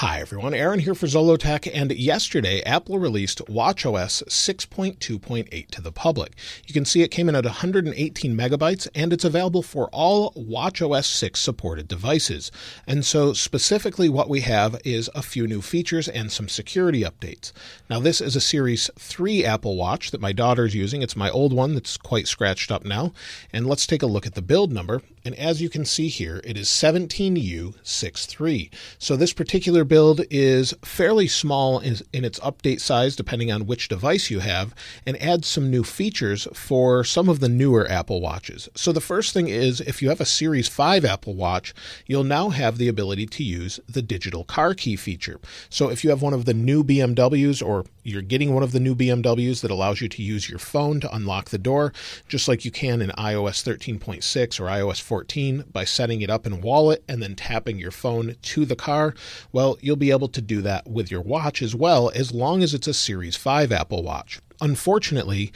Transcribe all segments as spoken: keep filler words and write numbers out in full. Hi everyone, Aaron here for Zollotech, and yesterday Apple released watchOS six point two point eight to the public. You can see it came in at one hundred eighteen megabytes, and it's available for all watchOS six supported devices. And so specifically what we have is a few new features and some security updates. Now this is a Series three Apple Watch that my daughter's using. It's my old one that's quite scratched up now. And let's take a look at the build number. And as you can see here, it is seventeen U sixty-three. So this particular build is fairly small in, in its update size, depending on which device you have, and adds some new features for some of the newer Apple Watches. So the first thing is, if you have a Series five Apple Watch, you'll now have the ability to use the digital car key feature. So if you have one of the new B M Ws, or you're getting one of the new B M Ws that allows you to use your phone to unlock the door, just like you can in iOS thirteen point six or iOS fourteen by setting it up in Wallet and then tapping your phone to the car, well, you'll be able to do that with your watch as well, as long as it's a Series five Apple Watch. Unfortunately,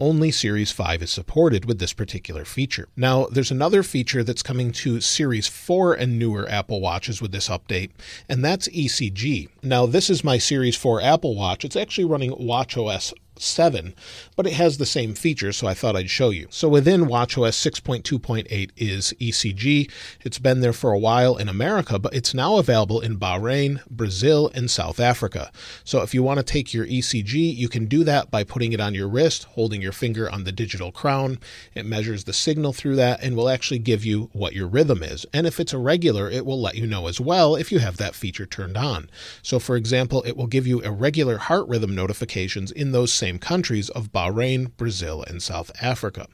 only Series five is supported with this particular feature. Now, there's another feature that's coming to Series four and newer Apple Watches with this update, and that's E C G. Now, this is my Series four Apple Watch. It's actually running watchOS seven, but it has the same feature, so I thought I'd show you. So within watchOS six point two point eight is E C G. It's been there for a while in America, but it's now available in Bahrain, Brazil, and South Africa. So if you want to take your E C G, you can do that by putting it on your wrist, holding your finger on the digital crown. It measures the signal through that and will actually give you what your rhythm is. And if it's irregular, it will let you know as well if you have that feature turned on. So for example, it will give you irregular heart rhythm notifications in those same countries of Bahrain, Brazil, and South Africa.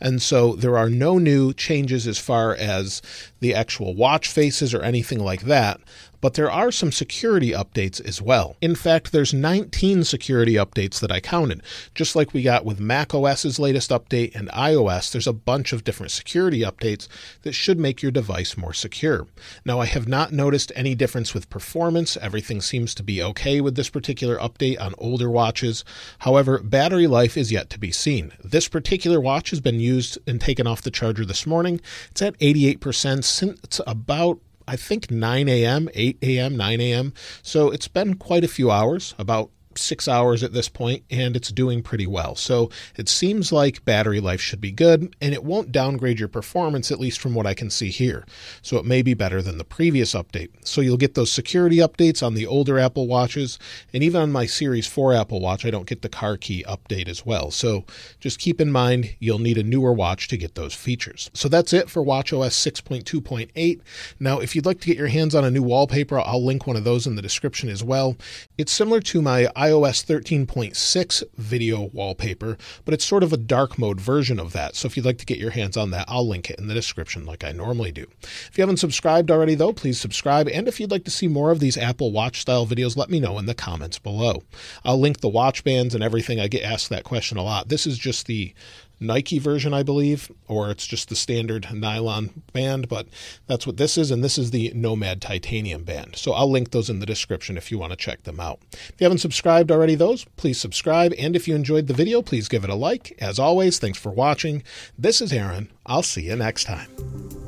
And so there are no new changes as far as the actual watch faces or anything like that, but there are some security updates as well. In fact, there's nineteen security updates that I counted. Just like we got with macOS's latest update and iOS, there's a bunch of different security updates that should make your device more secure. Now, I have not noticed any difference with performance. Everything seems to be okay with this particular update on older watches. However, battery life is yet to be seen. This particular watch has been used and taken off the charger this morning. It's at eighty-eight percent since about I think nine a m, eight a m, nine a m So it's been quite a few hours, about six hours at this point, and it's doing pretty well. So it seems like battery life should be good, and it won't downgrade your performance, at least from what I can see here. So it may be better than the previous update. So you'll get those security updates on the older Apple Watches, and even on my Series four Apple Watch, I don't get the car key update as well. So just keep in mind, you'll need a newer watch to get those features. So that's it for watchOS six point two point eight. Now, if you'd like to get your hands on a new wallpaper, I'll link one of those in the description as well. It's similar to my iOS thirteen point six video wallpaper, but it's sort of a dark mode version of that. So if you'd like to get your hands on that, I'll link it in the description like I normally do. If you haven't subscribed already though, please subscribe. And if you'd like to see more of these Apple Watch style videos, let me know in the comments below. I'll link the watch bands and everything. I get asked that question a lot. This is just the Nike version, I believe, or it's just the standard nylon band, but that's what this is. And this is the Nomad titanium band. So I'll link those in the description if you want to check them out. If you haven't subscribed already, those, please subscribe. And if you enjoyed the video, please give it a like. As always, thanks for watching. This is Aaron. I'll see you next time.